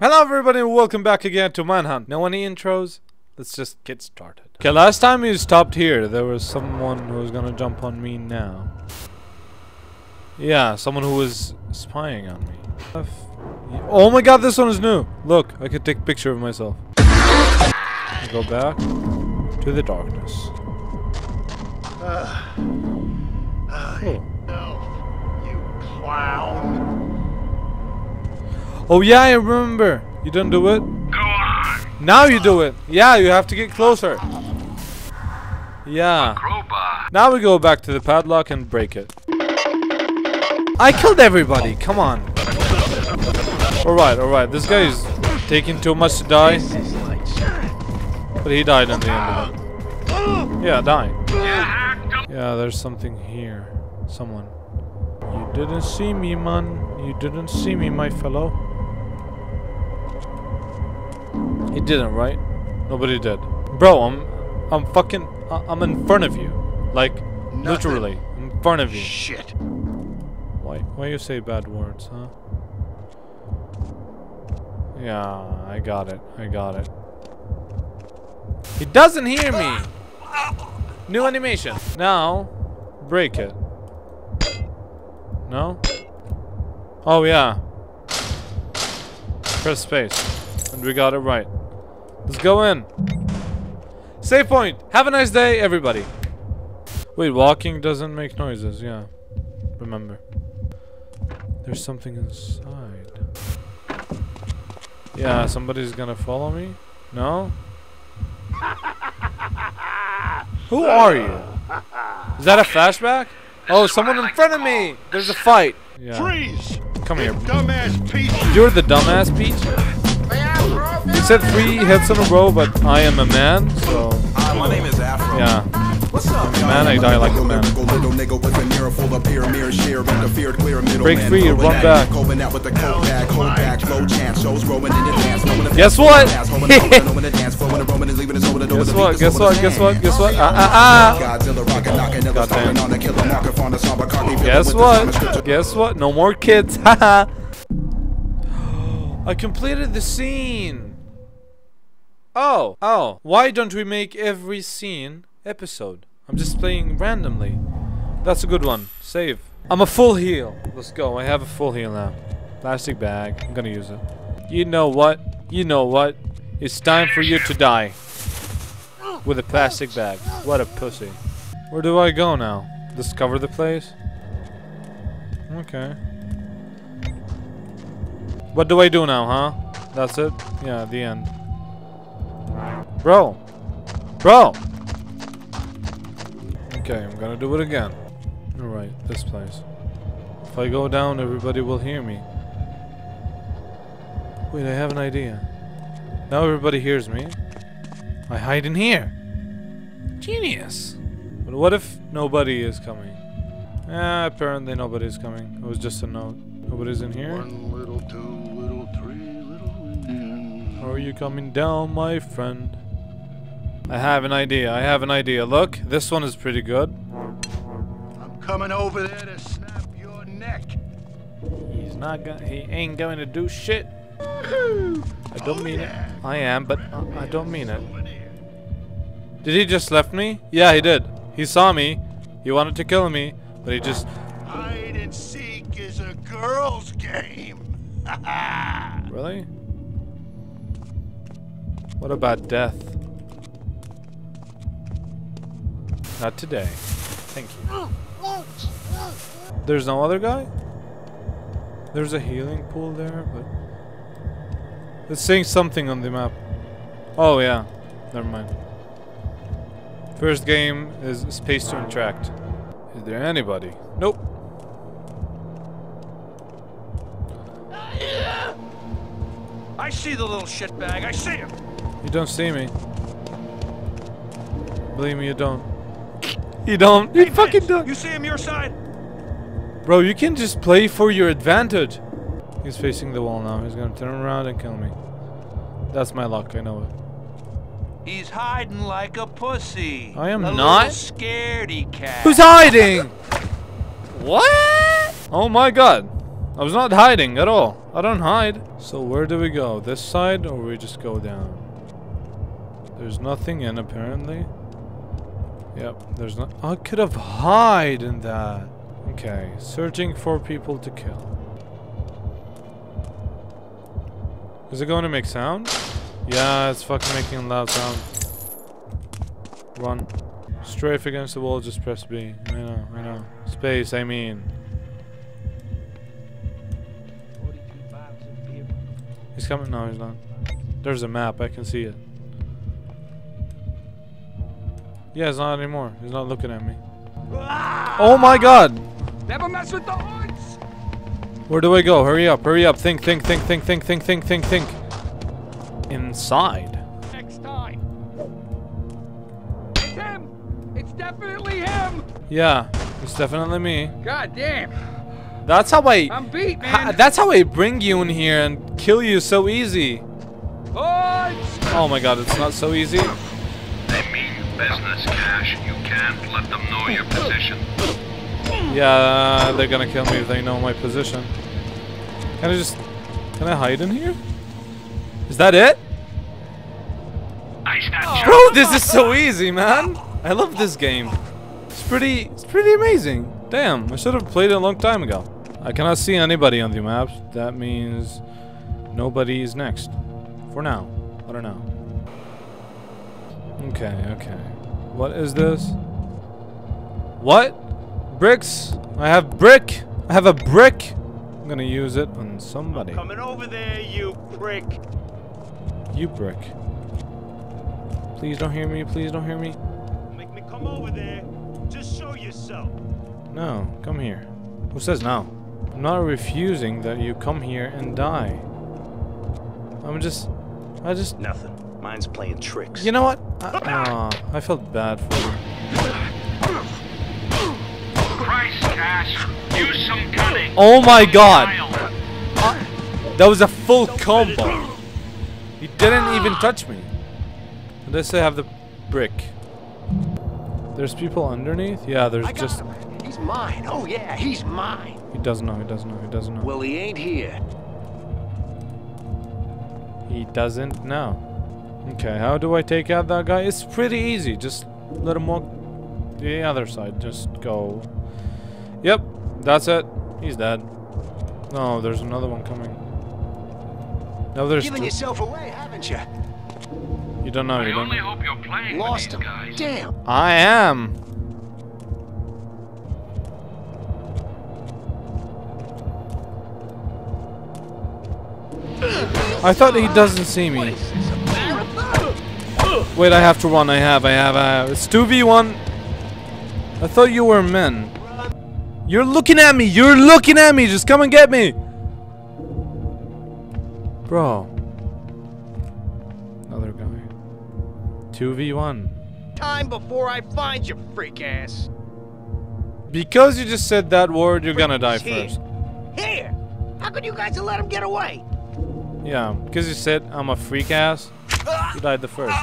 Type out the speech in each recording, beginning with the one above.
Hello everybody and welcome back again to Manhunt. No any intros? Let's just get started. Okay, last time we stopped here, there was someone who was gonna jump on me now. Yeah, someone who was spying on me. Oh my god, this one is new! Look, I could take a picture of myself. I go back to the darkness. No, you clown. Oh yeah, I remember. You didn't do it? Go on. Now you do it. Yeah, you have to get closer. Yeah. Now we go back to the padlock and break it. I killed everybody. Come on. Alright, alright. This guy is taking too much to die. But he died in the end of it. Yeah, dying. Yeah, there's something here. Someone. You didn't see me, man. You didn't see me, my fellow. He didn't, right? Nobody did. Bro, I'm in front of you. Like, literally, in front of you. Shit. Why you say bad words, huh? Yeah, I got it. I got it. He doesn't hear me! New animation. Now, break it. No? Oh yeah. Press space. And we got it right. Let's go in. Save point. Have a nice day, everybody. Wait, walking doesn't make noises, yeah. Remember. There's something inside. Yeah, somebody's gonna follow me? No? Who are you? Is that a flashback? Oh, someone in front of me! There's a fight! Yeah. Freeze! Come here. Dumbass peach. You're the dumbass peach? You said 3 hits in a row, but I am a man, so... my name is Afro. Yeah. What's up, man, I die like a man. Break free, run back. Guess what? Guess what? Guess what? No more kids. Haha. I completed the scene. Oh. Why don't we make every scene episode? I'm just playing randomly. That's a good one. Save. I'm a full heal. Let's go. I have a full heal now. Plastic bag. I'm gonna use it. You know what? You know what? It's time for you to die. With a plastic bag. What a pussy. Where do I go now? Discover the place? Okay. What do I do now, huh? That's it? Yeah, the end. Bro. Bro! Okay, I'm gonna do it again. Alright, this place. If I go down, everybody will hear me. Wait, I have an idea. Now everybody hears me. I hide in here. Genius. But what if nobody is coming? Apparently nobody's coming. It was just a note. Nobody's in here? 1 little, 2 little, 3 little. How are you coming down, my friend? I have an idea, I have an idea. Look, this one is pretty good. I'm coming over there to snap your neck. He's not gonna, he ain't going to do shit. I don't mean it. I am, but I don't mean it. Did he just left me? Yeah, he did. He saw me. He wanted to kill me, but he just... Hide and seek is a girl's game. Really? What about death? Not today. Thank you. There's no other guy? There's a healing pool there, but... It's saying something on the map. Oh, yeah. Never mind. First game is Space to Interact. Is there anybody? Nope. I see the little shitbag. I see him. You don't see me. Believe me, you don't. You don't. You fucking don't. You see him your side. Bro, you can just play for your advantage. He's facing the wall now. He's gonna turn around and kill me. That's my luck. I know it. He's hiding like a pussy. I am not. Scaredy cat. Who's hiding? What? Oh my god. I was not hiding at all. I don't hide. So where do we go? This side, or we just go down? There's nothing in, apparently. Yep, there's not. I could have hid in that. Okay, searching for people to kill. Is it going to make sound? Yeah, it's fucking making a loud sound. Run. Strafe against the wall, just press B. I know, I know. Space, I mean. He's coming. No, he's not. There's a map, I can see it. Yeah, it's not anymore. He's not looking at me. Oh my god! Never mess with the horns! Where do I go? Hurry up, hurry up. Think. Inside. Next time. It's him! It's definitely him! Yeah, it's definitely me. God damn. That's how I'm beat, man. That's how I bring you in here and kill you so easy. Oh my god, it's not so easy. They mean business, Cash. You can't let them know your position. Yeah, they're gonna kill me if they know my position. Can I hide in here? Is that it? Bro, this is so easy, man. I love this game. It's pretty amazing. Damn, I should have played it a long time ago. I cannot see anybody on the maps. That means nobody is next. For now. I don't know. Okay, okay. What is this? What? Bricks? I have brick. I have a brick. I'm gonna use it on somebody. I'm coming over there, you prick. You prick. Please don't hear me. Please don't hear me. Make me come over there. Just show yourself. No, come here. Who says no? I'm not refusing that you come here and die. I just... Nothing. Mine's playing tricks. You know what? I felt bad for you. Christ, Cash. Use some cunning. Oh my god. That was a full combo. He didn't even touch me. Unless I have the brick. There's people underneath? Yeah, there's just... He's mine. Oh yeah, he's mine. He doesn't know. He doesn't know. He doesn't know. Well, he ain't here. He doesn't know. Okay, how do I take out that guy? It's pretty easy. Just let him walk the other side. Just go. Yep, that's it. He's dead. No, there's another one coming. No, there's. Giving yourself away, haven't you? You don't know. You don't. I only hope you're playing with these guys. Damn. I am. I thought he doesn't see me. Wait, I have to run. I have. It's 2v1. I thought you were men. You're looking at me. You're looking at me. Just come and get me. Bro. Another guy. 2v1. Time before I find you, freak ass. Because you just said that word, you're gonna die first. Here. How could you guys let him get away? Yeah, because you said I'm a freak ass. You died the first.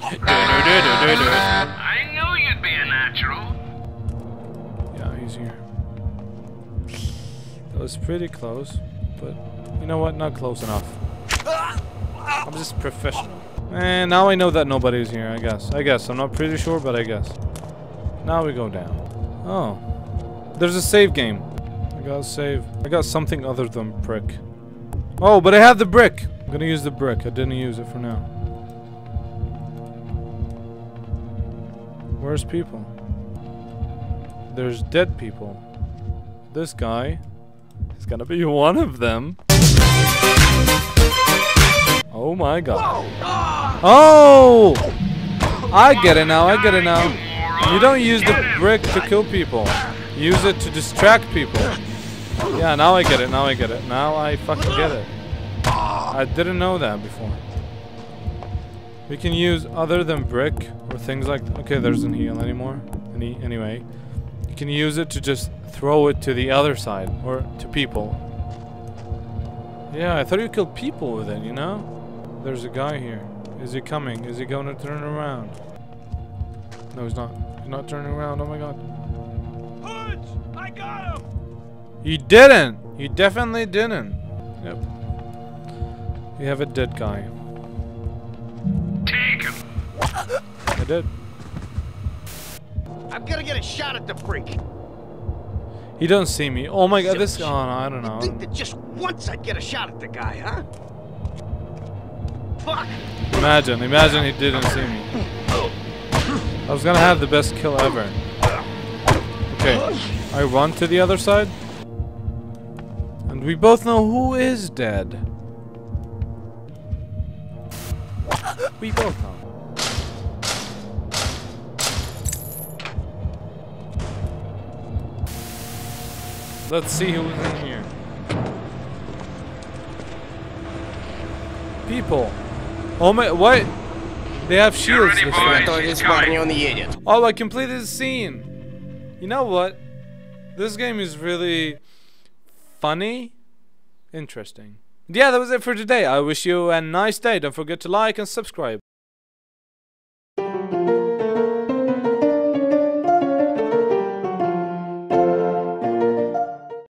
I knew you'd be a natural. Yeah, he's here. That was pretty close, but you know what? Not close enough. I'm just professional. And now I know that nobody's here. I guess. I guess. I'm not pretty sure, but I guess. Now we go down. Oh, there's a save game. I gotta save. I got something other than prick. Oh, but I have the brick. I'm gonna use the brick. I didn't use it for now. Where's people? There's dead people. This guy is gonna be one of them. Oh my god. Oh! I get it now. I get it now. You don't use the brick to kill people. Use it to distract people. Yeah, now I get it, now I get it. Now I fucking get it. I didn't know that before. We can use other than brick or things like that. Okay, there isn't heal anymore. Anyway, you can use it to just throw it to the other side or to people. Yeah, I thought you killed people with it, you know? There's a guy here. Is he coming? Is he going to turn around? No, he's not. He's not turning around. Oh my god. Hoods! I got him! You didn't! You definitely didn't. Yep. We have a dead guy. Take him! I did. I'm gonna get a shot at the freak. He doesn't see me. Oh my god, this... Oh, no, I don't know. You think that just once I'd get a shot at the guy, huh? Fuck! Imagine he didn't see me. I was gonna have the best kill ever. Okay, I run to the other side. And we both know who is dead. We both know. Let's see who's in here. People. Oh my, what? They have shields. Oh, I completed the scene. You know what? This game is really funny, interesting. Yeah, that was it for today. I wish you a nice day. Don't forget to like and subscribe.